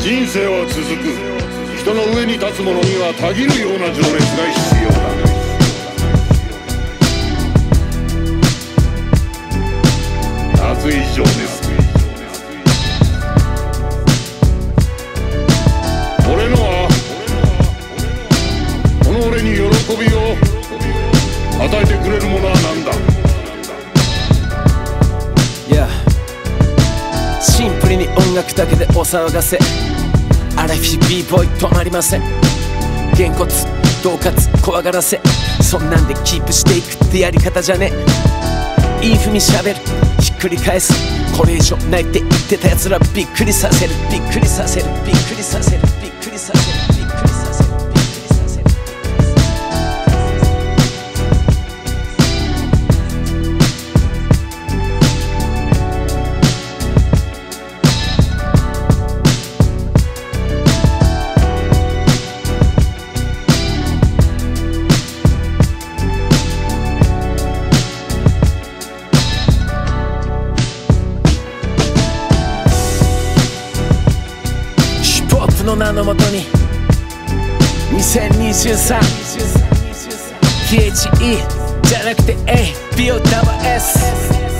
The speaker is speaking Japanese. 人生は続く。人の上に立つ者にはたぎるような情熱が必要だ。夏以上です。俺のはこの俺に喜びを与えてくれるものは何だ。シンプルに音楽だけでお騒がせ。アラフィビーボイ止まりません。げんこつ恫喝怖がらせ、そんなんでキープしていくってやり方じゃねえ。いいふみしゃべる、ひっくり返す。これ以上ないって言ってたやつらびっくりさせる、びっくりさせる、びっくりさせる、びっくりさせる、びっくりさせる、びっくりさせる。の名のもとに2023 PHE じゃなくて A ビオタワー S